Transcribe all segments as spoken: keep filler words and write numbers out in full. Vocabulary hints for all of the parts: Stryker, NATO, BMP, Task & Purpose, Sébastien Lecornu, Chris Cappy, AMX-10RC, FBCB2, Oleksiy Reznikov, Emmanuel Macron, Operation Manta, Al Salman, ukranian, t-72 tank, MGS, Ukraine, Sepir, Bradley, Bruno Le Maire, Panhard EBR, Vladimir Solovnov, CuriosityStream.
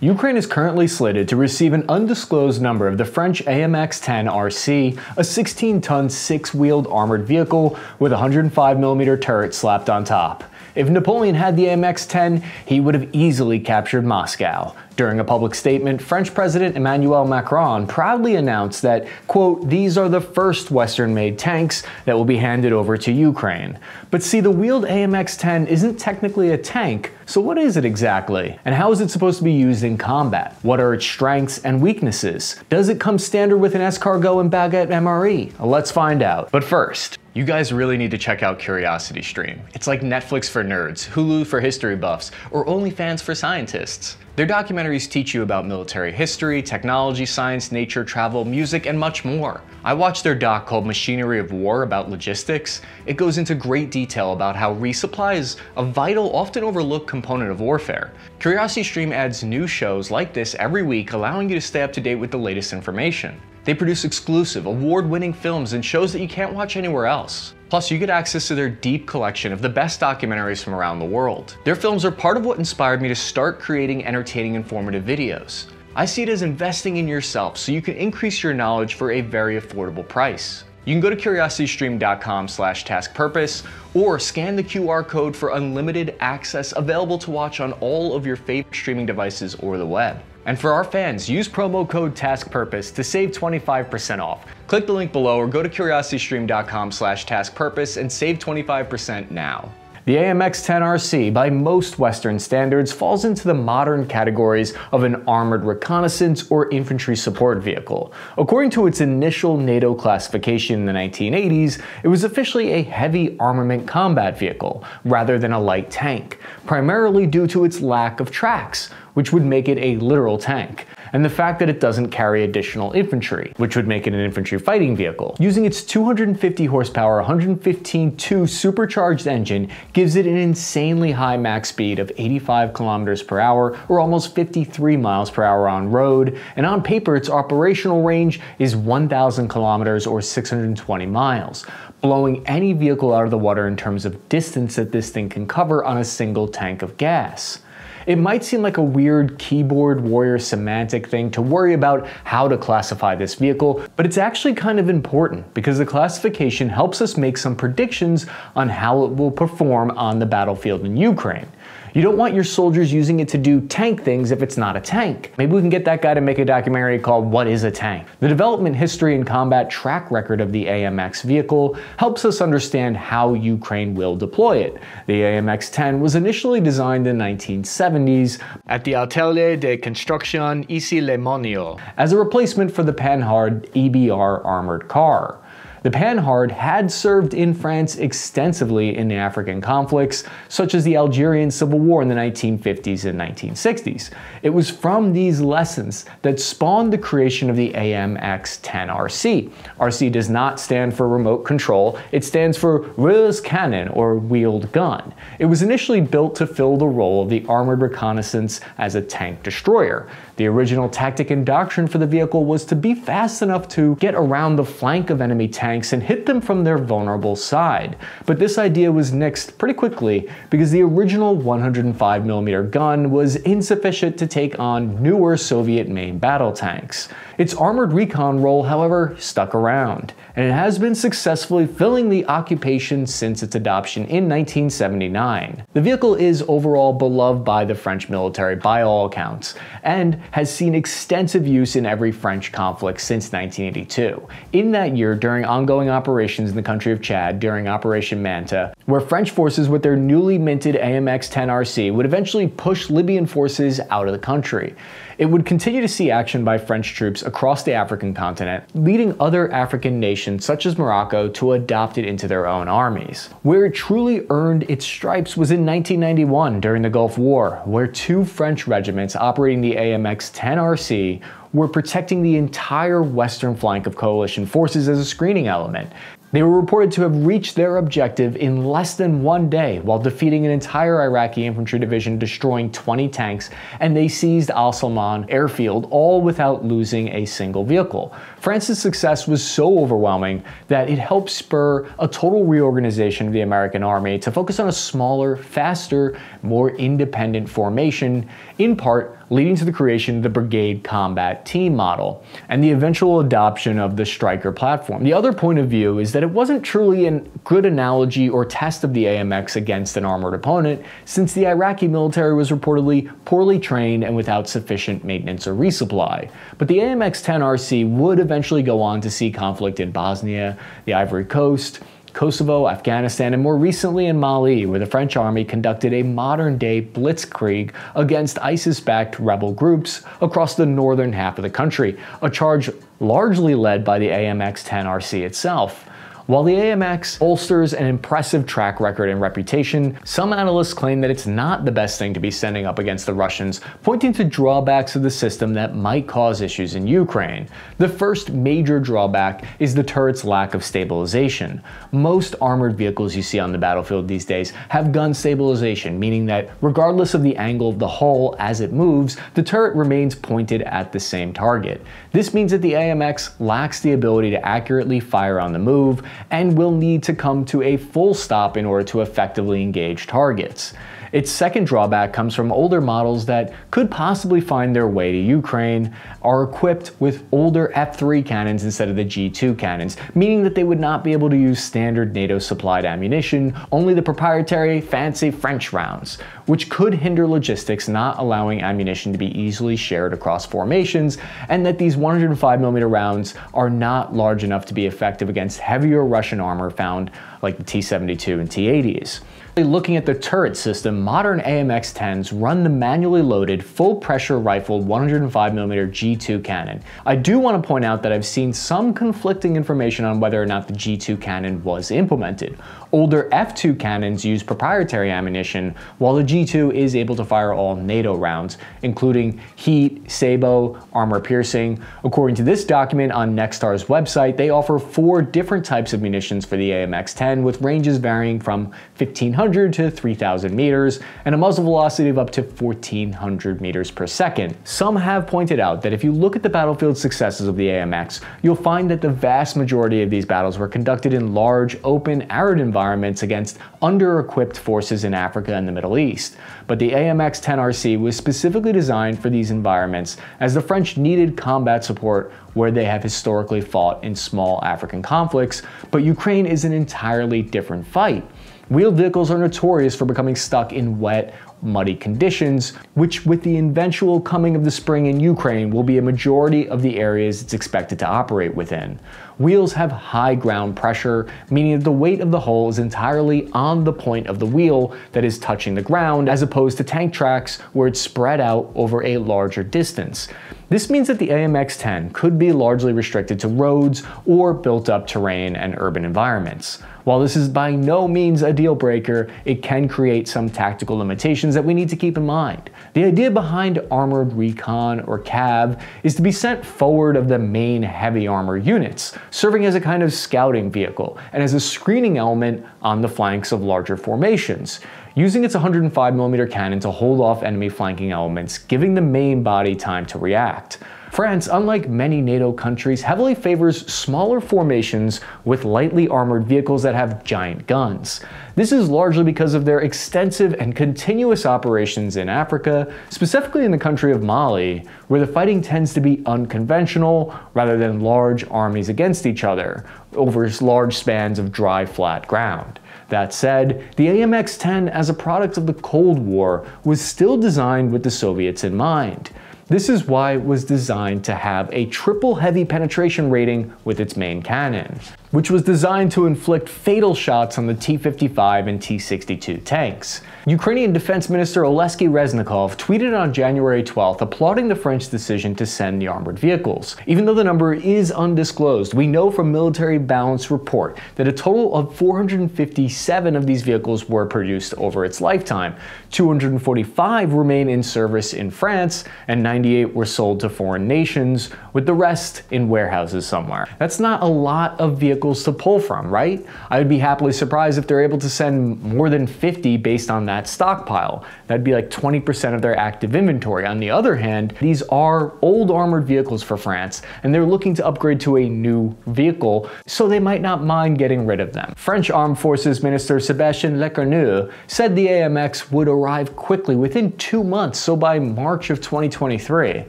Ukraine is currently slated to receive an undisclosed number of the French A M X ten R C, a sixteen ton six-wheeled armored vehicle with a one hundred five millimeter turret slapped on top. If Napoleon had the A M X ten, he would have easily captured Moscow. During a public statement, French President Emmanuel Macron proudly announced that, quote, "these are the first Western-made tanks that will be handed over to Ukraine." But see, the wheeled A M X ten isn't technically a tank, so what is it exactly? And how is it supposed to be used in combat? What are its strengths and weaknesses? Does it come standard with an escargot and baguette M R E? Let's find out. But first, you guys really need to check out CuriosityStream. It's like Netflix for nerds, Hulu for history buffs, or OnlyFans for scientists. Their documentaries teach you about military history, technology, science, nature, travel, music, and much more. I watched their doc called Machinery of War about logistics. It goes into great detail about how resupply is a vital, often overlooked component of warfare. CuriosityStream adds new shows like this every week, allowing you to stay up to date with the latest information. They produce exclusive, award-winning films and shows that you can't watch anywhere else. Plus, you get access to their deep collection of the best documentaries from around the world. Their films are part of what inspired me to start creating entertaining, informative videos. I see it as investing in yourself so you can increase your knowledge for a very affordable price. You can go to curiosity stream dot com slash task purpose or scan the Q R code for unlimited access available to watch on all of your favorite streaming devices or the web. And for our fans, use promo code TASKPURPOSE to save twenty-five percent off. Click the link below or go to curiosity stream dot com slash task purpose and save twenty-five percent now. The A M X ten R C, by most Western standards, falls into the modern categories of an armored reconnaissance or infantry support vehicle. According to its initial NATO classification in the nineteen eighties, it was officially a heavy armament combat vehicle, rather than a light tank, primarily due to its lack of tracks, which would make it a literal tank, and the fact that it doesn't carry additional infantry, which would make it an infantry fighting vehicle. Using its two hundred fifty horsepower, one fifteen two supercharged engine gives it an insanely high max speed of eighty-five kilometers per hour, or almost fifty-three miles per hour on road, and on paper its operational range is one thousand kilometers or six hundred twenty miles, blowing any vehicle out of the water in terms of distance that this thing can cover on a single tank of gas. It might seem like a weird keyboard warrior semantic thing to worry about how to classify this vehicle, but it's actually kind of important because the classification helps us make some predictions on how it will perform on the battlefield in Ukraine. You don't want your soldiers using it to do tank things if it's not a tank. Maybe we can get that guy to make a documentary called What is a Tank? The development history and combat track record of the A M X vehicle helps us understand how Ukraine will deploy it. The A M X ten was initially designed in the nineteen seventies at the Atelier de Construction Issy-les-Moulineaux as a replacement for the Panhard E B R armored car. The Panhard had served in France extensively in the African conflicts, such as the Algerian Civil War in the nineteen fifties and nineteen sixties. It was from these lessons that spawned the creation of the A M X ten R C. R C does not stand for remote control, it stands for Wheeled Cannon or Wheeled Gun. It was initially built to fill the role of the armored reconnaissance as a tank destroyer. The original tactic and doctrine for the vehicle was to be fast enough to get around the flank of enemy tanks and hit them from their vulnerable side. But this idea was nixed pretty quickly because the original one hundred five millimeter gun was insufficient to take on newer Soviet main battle tanks. Its armored recon role, however, stuck around, and it has been successfully filling the occupation since its adoption in nineteen seventy-nine. The vehicle is overall beloved by the French military by all accounts, and has seen extensive use in every French conflict since nineteen eighty-two. In that year, during ongoing operations in the country of Chad during Operation Manta, where French forces with their newly minted A M X ten R C would eventually push Libyan forces out of the country. It would continue to see action by French troops across the African continent, leading other African nations such as Morocco to adopt it into their own armies. Where it truly earned its stripes was in nineteen ninety-one during the Gulf War, where two French regiments operating the A M X ten R C were protecting the entire western flank of coalition forces as a screening element. They were reported to have reached their objective in less than one day while defeating an entire Iraqi infantry division, destroying twenty tanks, and they seized Al Salman airfield, all without losing a single vehicle. France's success was so overwhelming that it helped spur a total reorganization of the American army to focus on a smaller, faster, more independent formation, in part leading to the creation of the Brigade Combat Team model and the eventual adoption of the Stryker platform. The other point of view is that it wasn't truly a good analogy or test of the A M X against an armored opponent, since the Iraqi military was reportedly poorly trained and without sufficient maintenance or resupply. But the A M X ten R C would eventually go on to see conflict in Bosnia, the Ivory Coast, Kosovo, Afghanistan, and more recently in Mali, where the French army conducted a modern-day blitzkrieg against ISIS-backed rebel groups across the northern half of the country, a charge largely led by the A M X ten R C itself. While the A M X bolsters an impressive track record and reputation, some analysts claim that it's not the best thing to be sending up against the Russians, pointing to drawbacks of the system that might cause issues in Ukraine. The first major drawback is the turret's lack of stabilization. Most armored vehicles you see on the battlefield these days have gun stabilization, meaning that regardless of the angle of the hull as it moves, the turret remains pointed at the same target. This means that the A M X lacks the ability to accurately fire on the move, and will need to come to a full stop in order to effectively engage targets. Its second drawback comes from older models that could possibly find their way to Ukraine are equipped with older F three cannons instead of the G two cannons, meaning that they would not be able to use standard NATO supplied ammunition, only the proprietary fancy French rounds, which could hinder logistics, not allowing ammunition to be easily shared across formations, and that these one hundred five millimeter rounds are not large enough to be effective against heavier Russian armor found like the T seventy-two and T eighties. Looking at the turret system, modern A M X tens run the manually loaded, full-pressure rifled one hundred five millimeter G two cannon. I do want to point out that I've seen some conflicting information on whether or not the G two cannon was implemented. Older F two cannons use proprietary ammunition, while the G two is able to fire all NATO rounds, including heat, sabo, armor piercing. According to this document on Nextar's website, they offer four different types of munitions for the A M X ten, with ranges varying from fifteen hundred to three thousand meters and a muzzle velocity of up to fourteen hundred meters per second. Some have pointed out that if you look at the battlefield successes of the A M X, you'll find that the vast majority of these battles were conducted in large, open, arid environments against under-equipped forces in Africa and the Middle East. But the A M X ten R C was specifically designed for these environments, as the French needed combat support where they have historically fought in small African conflicts, but Ukraine is an entirely different fight. Wheeled vehicles are notorious for becoming stuck in wet, muddy conditions, which with the eventual coming of the spring in Ukraine will be a majority of the areas it's expected to operate within. Wheels have high ground pressure, meaning that the weight of the hull is entirely on the point of the wheel that is touching the ground, as opposed to tank tracks where it's spread out over a larger distance. This means that the A M X ten could be largely restricted to roads or built-up terrain and urban environments. While this is by no means a deal breaker, it can create some tactical limitations that we need to keep in mind. The idea behind Armored Recon, or C A V, is to be sent forward of the main heavy armor units, serving as a kind of scouting vehicle and as a screening element on the flanks of larger formations, using its one hundred five millimeter cannon to hold off enemy flanking elements, giving the main body time to react. France, unlike many NATO countries, heavily favors smaller formations with lightly armored vehicles that have giant guns. This is largely because of their extensive and continuous operations in Africa, specifically in the country of Mali, where the fighting tends to be unconventional rather than large armies against each other over large spans of dry, flat ground. That said, the A M X ten, as a product of the Cold War, was still designed with the Soviets in mind. This is why it was designed to have a triple heavy penetration rating with its main cannon, which was designed to inflict fatal shots on the T fifty-five and T sixty-two tanks. Ukrainian Defense Minister Oleksiy Reznikov tweeted on January twelfth applauding the French decision to send the armored vehicles. Even though the number is undisclosed, we know from Military Balance Report that a total of four hundred fifty-seven of these vehicles were produced over its lifetime. two hundred forty-five remain in service in France, and ninety-eight were sold to foreign nations, with the rest in warehouses somewhere. That's not a lot of vehicles vehicles to pull from, right? I would be happily surprised if they're able to send more than fifty based on that stockpile. That'd be like twenty percent of their active inventory. On the other hand, these are old armored vehicles for France, and they're looking to upgrade to a new vehicle, so they might not mind getting rid of them. French Armed Forces Minister Sébastien Lecornu said the A M X would arrive quickly, within two months, so by March of twenty twenty-three.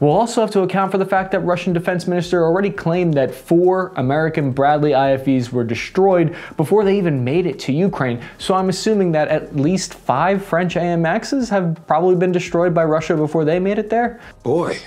We'll also have to account for the fact that Russian Defense Minister already claimed that four American Bradley I F Vs were destroyed before they even made it to Ukraine, so I'm assuming that at least five French A M Xs have probably been destroyed by Russia before they made it there. Boy,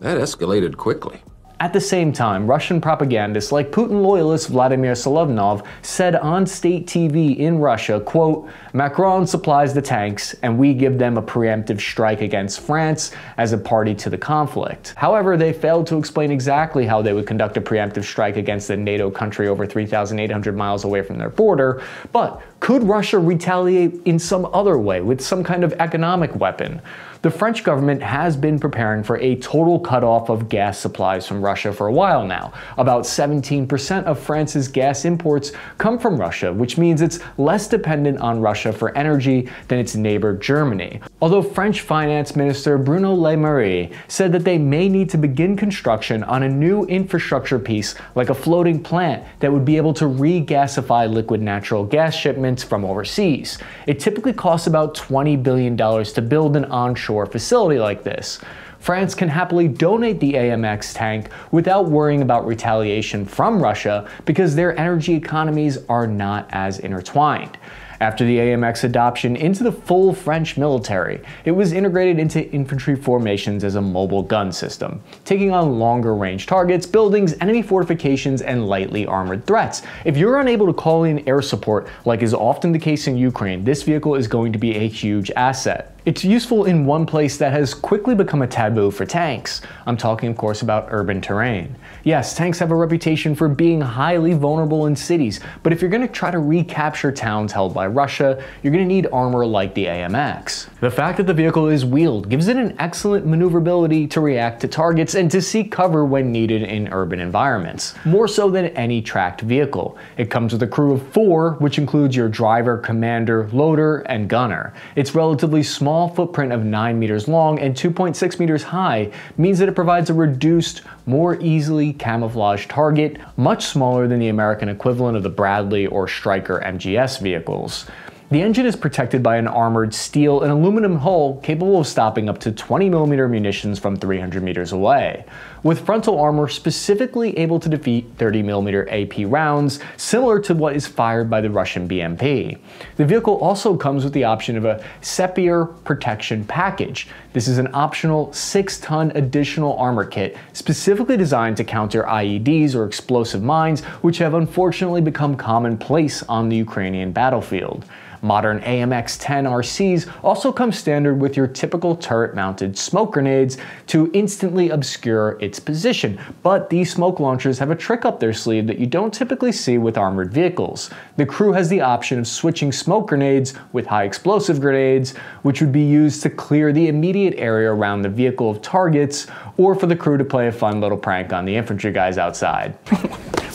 that escalated quickly. At the same time, Russian propagandists like Putin loyalist Vladimir Solovnov said on state T V in Russia, quote, "Macron supplies the tanks and we give them a preemptive strike against France as a party to the conflict." However, they failed to explain exactly how they would conduct a preemptive strike against a NATO country over three thousand eight hundred miles away from their border, but could Russia retaliate in some other way with some kind of economic weapon? The French government has been preparing for a total cutoff of gas supplies from Russia for a while now. About seventeen percent of France's gas imports come from Russia, which means it's less dependent on Russia for energy than its neighbor Germany. Although French Finance Minister Bruno Le Maire said that they may need to begin construction on a new infrastructure piece like a floating plant that would be able to regasify liquid natural gas shipments from overseas. It typically costs about twenty billion dollars to build an onshore or facility like this. France can happily donate the A M X tank without worrying about retaliation from Russia because their energy economies are not as intertwined. After the A M X adoption into the full French military, it was integrated into infantry formations as a mobile gun system, taking on longer range targets, buildings, enemy fortifications, and lightly armored threats. If you're unable to call in air support, like is often the case in Ukraine, this vehicle is going to be a huge asset. It's useful in one place that has quickly become a taboo for tanks. I'm talking, of course, about urban terrain. Yes, tanks have a reputation for being highly vulnerable in cities, but if you're going to try to recapture towns held by Russia, you're going to need armor like the A M X. The fact that the vehicle is wheeled gives it an excellent maneuverability to react to targets and to seek cover when needed in urban environments, more so than any tracked vehicle. It comes with a crew of four, which includes your driver, commander, loader, and gunner. It's relatively small. Small footprint of nine meters long and two point six meters high means that it provides a reduced, more easily camouflaged target, much smaller than the American equivalent of the Bradley or Stryker M G S vehicles. The engine is protected by an armored steel and aluminum hull capable of stopping up to twenty millimeter munitions from three hundred meters away, with frontal armor specifically able to defeat thirty millimeter A P rounds, similar to what is fired by the Russian B M P. The vehicle also comes with the option of a Sepir protection package. This is an optional six ton additional armor kit specifically designed to counter I E Ds or explosive mines, which have unfortunately become commonplace on the Ukrainian battlefield. Modern A M X ten R Cs also come standard with your typical turret-mounted smoke grenades to instantly obscure its position, but these smoke launchers have a trick up their sleeve that you don't typically see with armored vehicles. The crew has the option of switching smoke grenades with high explosive grenades, which would be used to clear the immediate area around the vehicle of targets, or for the crew to play a fun little prank on the infantry guys outside.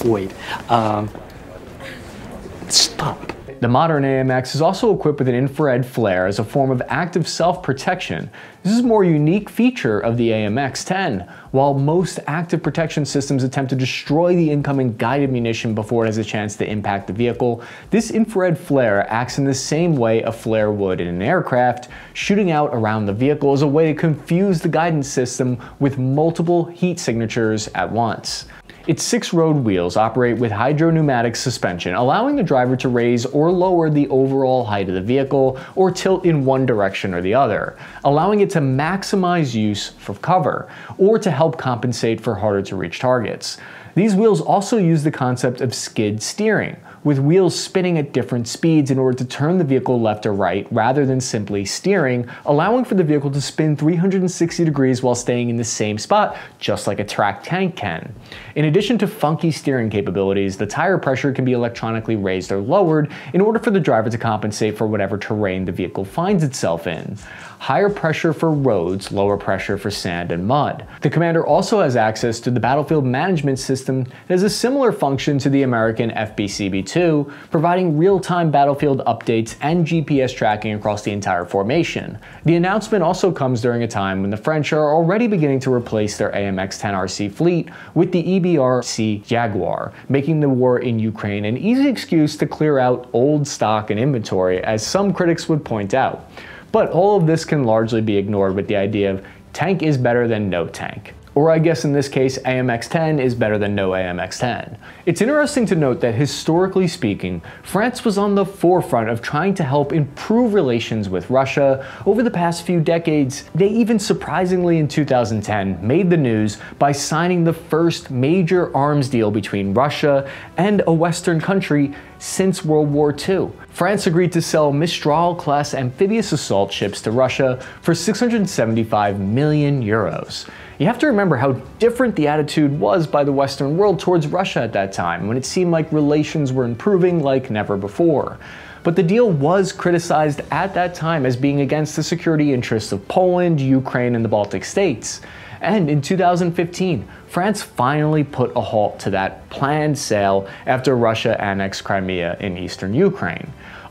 Wait, um, stop. The modern A M X is also equipped with an infrared flare as a form of active self-protection. This is a more unique feature of the A M X ten. While most active protection systems attempt to destroy the incoming guided munition before it has a chance to impact the vehicle, this infrared flare acts in the same way a flare would in an aircraft, shooting out around the vehicle as a way to confuse the guidance system with multiple heat signatures at once. Its six-rowed wheels operate with hydropneumatic suspension, allowing the driver to raise or lower the overall height of the vehicle or tilt in one direction or the other, allowing it to maximize use for cover or to help compensate for harder-to-reach targets. These wheels also use the concept of skid steering, with wheels spinning at different speeds in order to turn the vehicle left or right rather than simply steering, allowing for the vehicle to spin three hundred sixty degrees while staying in the same spot, just like a tracked tank can. In addition to funky steering capabilities, the tire pressure can be electronically raised or lowered in order for the driver to compensate for whatever terrain the vehicle finds itself in. higher pressure for roads, lower pressure for sand and mud. The commander also has access to the battlefield management system that has a similar function to the American F B C B two, providing real-time battlefield updates and G P S tracking across the entire formation. The announcement also comes during a time when the French are already beginning to replace their A M X ten R C fleet with the E B R C Jaguar, making the war in Ukraine an easy excuse to clear out old stock and inventory, as some critics would point out. But all of this can largely be ignored with the idea of tank is better than no tank. Or I guess in this case, A M X ten is better than no A M X ten. It's interesting to note that historically speaking, France was on the forefront of trying to help improve relations with Russia. Over the past few decades, they even surprisingly in two thousand ten made the news by signing the first major arms deal between Russia and a Western country since World War Two. France agreed to sell Mistral-class amphibious assault ships to Russia for six hundred seventy-five million euros. You have to remember how different the attitude was by the Western world towards Russia at that time, when it seemed like relations were improving like never before. But the deal was criticized at that time as being against the security interests of Poland, Ukraine, and the Baltic states. And in two thousand fifteen, France finally put a halt to that planned sale after Russia annexed Crimea in eastern Ukraine.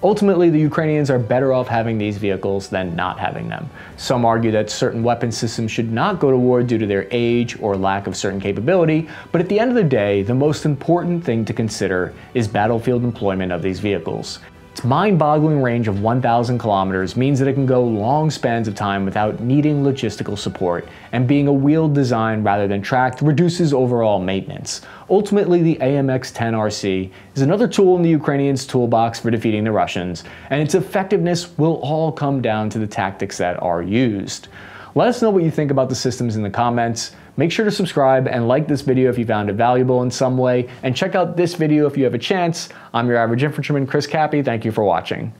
Ultimately, the Ukrainians are better off having these vehicles than not having them. Some argue that certain weapon systems should not go to war due to their age or lack of certain capability, but at the end of the day, the most important thing to consider is battlefield employment of these vehicles. Its mind-boggling range of one thousand kilometers means that it can go long spans of time without needing logistical support, and being a wheeled design rather than tracked reduces overall maintenance. Ultimately, the A M X ten R C is another tool in the Ukrainians' toolbox for defeating the Russians, and its effectiveness will all come down to the tactics that are used. Let us know what you think about the systems in the comments. Make sure to subscribe and like this video if you found it valuable in some way, and check out this video if you have a chance. I'm your average infantryman, Chris Cappy. Thank you for watching.